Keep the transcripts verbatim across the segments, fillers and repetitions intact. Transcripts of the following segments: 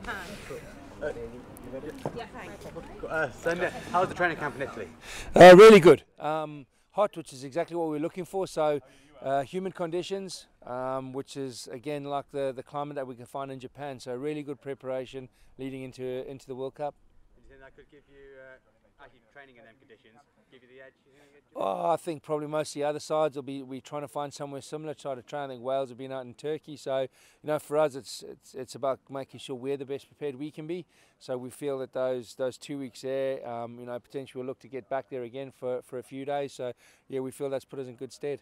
Japan. Yeah, thanks. Uh, Sunday, how was the training camp in Italy? Uh, really good. Um, hot, which is exactly what we're looking for. So, uh, humid conditions, um, which is again like the the climate that we can find in Japan. So, really good preparation leading into into the World Cup. Do you think that could give you uh, actually training in them conditions? Give you the edge? You think you oh, I think probably most of the other sides will be we trying to find somewhere similar. Try to train. I think Wales have been out in Turkey, so you know for us it's it's it's about making sure we're the best prepared we can be. So we feel that those those two weeks there, um, you know, potentially we'll look to get back there again for for a few days. So yeah, we feel that's put us in good stead.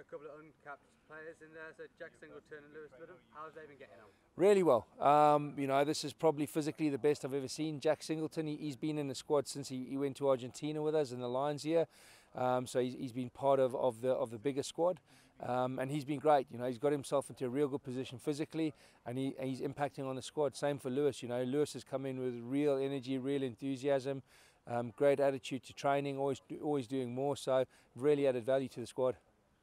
A couple of uncapped players in there, so Jack Singleton and Lewis, how have they been getting on? Really well. Um, you know, this is probably physically the best I've ever seen. Jack Singleton, he, he's been in the squad since he, he went to Argentina with us in the Lions here. Um, so he's, he's been part of, of the of the bigger squad, um, and he's been great. You know, he's got himself into a real good position physically, and he, he's impacting on the squad. Same for Lewis. You know, Lewis has come in with real energy, real enthusiasm, um, great attitude to training, always always doing more. So really added value to the squad.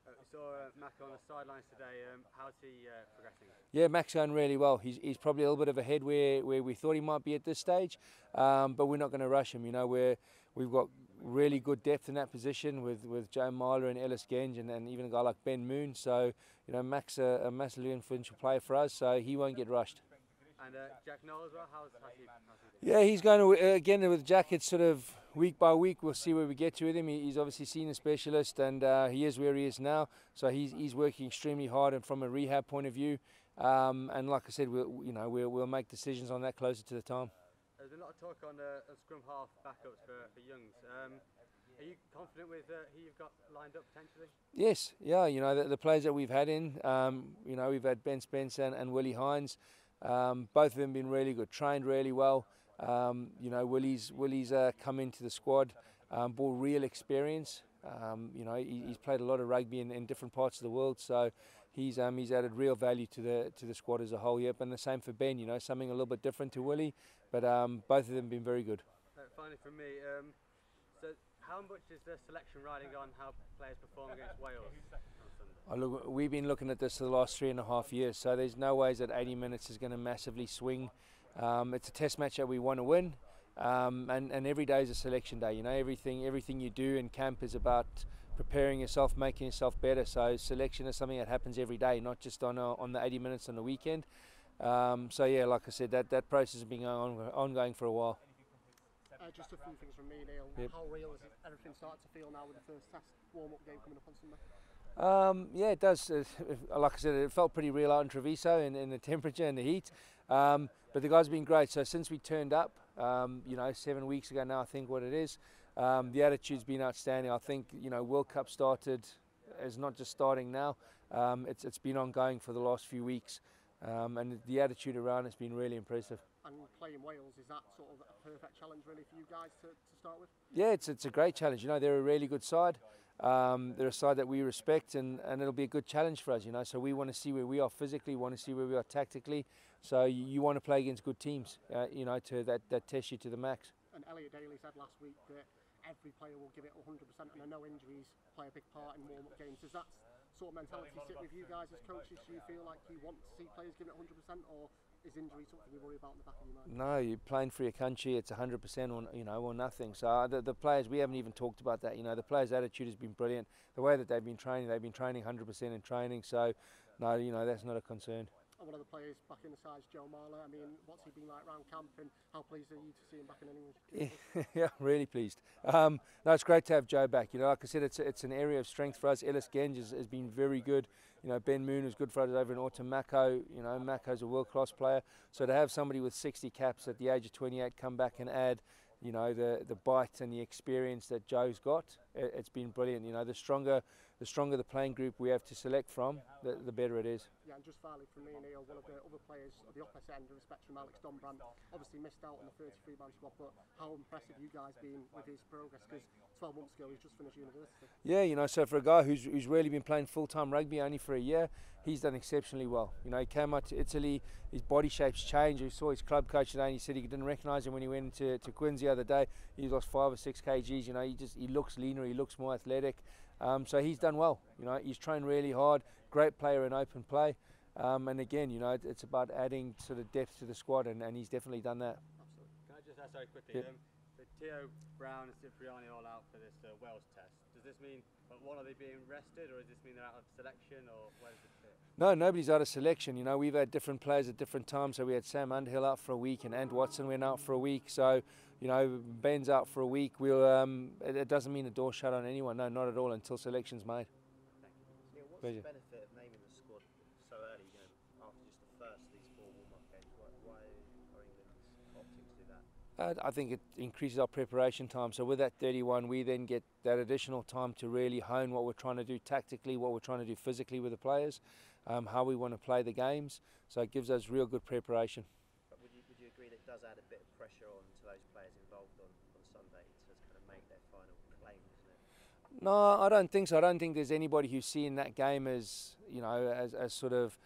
I saw uh, Mac on the sidelines today. Um, how's he uh, progressing? Yeah, Mac's going really well. He's, he's probably a little bit of ahead where, where we thought he might be at this stage, um, but we're not going to rush him. You know, we're, we've got really good depth in that position with, with Joe Myler and Ellis Genge, and, and even a guy like Ben Moon. So, you know, Mac's a, a massively influential player for us, so he won't get rushed. And uh, Jack Nowell as well, how's, how's he? Yeah, he's going to, uh, again with Jack, it's sort of week by week, we'll see where we get to with him. He, he's obviously seen a specialist, and uh, he is where he is now, so he's, he's working extremely hard and from a rehab point of view, um, and like I said, we'll, you know, we'll, we'll make decisions on that closer to the time. There's a lot of talk on the uh, scrum half backups for, for Youngs. Um, Are you confident with uh, who you've got lined up potentially? Yes, yeah, you know, the, the players that we've had in, um, you know, we've had Ben Spencer and, and Willie Hines. Um, both of them been really good, trained really well. Um, you know, Willie's Willie's uh, come into the squad, um, brought real experience. Um, you know, he, he's played a lot of rugby in, in different parts of the world, so he's um, he's added real value to the to the squad as a whole. Yep, and the same for Ben. You know, something a little bit different to Willie, but um, both of them been very good. Uh, finally, from me, um, so how much is the selection riding on how players perform against Wales? Oh, look, we've been looking at this for the last three and a half years, so there's no ways that eighty minutes is going to massively swing. Um, it's a test match that we want to win, um, and, and every day is a selection day. You know, everything everything you do in camp is about preparing yourself, making yourself better. So selection is something that happens every day, not just on a, on the eighty minutes on the weekend. Um, so yeah, like I said, that, that process has been going on, ongoing for a while. Uh, just a few things from me, Neil. Yep. How real is it, everything starting to feel now with the first test warm-up game coming up on Sunday? Um, yeah, it does. Uh, like I said, it felt pretty real out in Treviso in, in the temperature and the heat. Um, but the guys have been great. So since we turned up, um, you know, seven weeks ago now, I think what it is, um, the attitude's been outstanding. I think, you know, World Cup started, is not just starting now. Um, it's, it's been ongoing for the last few weeks. Um, and the attitude around it's been really impressive. And playing Wales, is that sort of a perfect challenge really for you guys to, to start with? Yeah, it's, it's a great challenge. You know, they're a really good side. Um, they're a side that we respect, and, and it'll be a good challenge for us, you know. So we want to see where we are physically, want to see where we are tactically. So you, you want to play against good teams, uh, you know, to that, that test you to the max. And Elliot Daly said last week that every player will give it one hundred percent, and I know injuries play a big part in warm-up games. Does that sort of mentality sit with you guys as coaches? Do you feel like you want to see players give it one hundred percent, or is injury something you worry about in the back of your mind? No, you're playing for your country, it's one hundred percent or, you know, or nothing. So the, the players, we haven't even talked about that. You know, the players' attitude has been brilliant. The way that they've been training, they've been training one hundred percent in training. So, no, you know, that's not a concern. And one of the players back in the side is Joe Marler. I mean, what's he been like around camp, and how pleased are you to see him back in England? Yeah, yeah, really pleased. Um, no, it's great to have Joe back. You know, like I said, it's it's an area of strength for us. Ellis Genge has, has been very good. You know, Ben Moon was good for us over in autumn. Mako, you know, Mako's a world-class player. So to have somebody with sixty caps at the age of twenty-eight come back and add, you know, the the bite and the experience that Joe's got, it, it's been brilliant. You know, the stronger the stronger the playing group we have to select from, the, the better it is. Yeah, and just finally from me, Neil, one of the other players at the opposite end of the spectrum, Alex Dombrand, obviously missed out on the thirty-three man squad, but how impressive you guys been with his progress, because twelve months ago he's just finished university. Yeah, you know, so for a guy who's, who's really been playing full-time rugby only for a year, he's done exceptionally well. You know, he came out to Italy, his body shape's changed. We saw his club coach today, and he said he didn't recognise him when he went to, to Quincy the other day. He lost five or six kgs, you know, he just, he looks leaner, he looks more athletic. Um, so he's done well, you know, he's trained really hard, great player in open play, Um, and again, you know, it, it's about adding sort of depth to the squad, and, and he's definitely done that. Absolutely. Can I just ask very quickly, yeah. um, the Theo Brown and Cipriani all out for this uh, Wales test. Does this mean, one, are they being rested, or does this mean they're out of selection, or where does it fit? No, nobody's out of selection. You know, we've had different players at different times. So we had Sam Underhill out for a week, and Ant Watson went out for a week. So, you know, Ben's out for a week. We'll, um, it, it doesn't mean the door shut on anyone. No, not at all, until selection's made. Thank you. Neil, what's Pleasure. the benefit of naming the squad so early, you know, after just the first of these four warm-up games? Why, why are England opting to do that? Uh, I think it increases our preparation time. So with that thirty-one, we then get that additional time to really hone what we're trying to do tactically, what we're trying to do physically with the players, um, how we want to play the games. So it gives us real good preparation. But would you, would you agree that it does add a bit of pressure on to those players involved on, on Sunday to kind of make their final claim, isn't it? No, I don't think so. I don't think there's anybody who's seeing that game as, you know, as, as sort of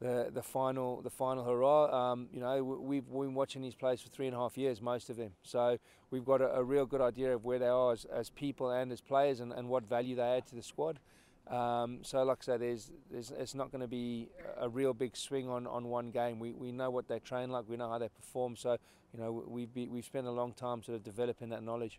The, the final the final hurrah. Um, you know, we've, we've been watching these players for three and a half years, most of them. So we've got a, a real good idea of where they are as, as people and as players, and, and what value they add to the squad. Um, so like I say, there's, there's, it's not going to be a real big swing on, on one game. We, we know what they train like, we know how they perform. So, you know, we've, be, we've spent a long time sort of developing that knowledge.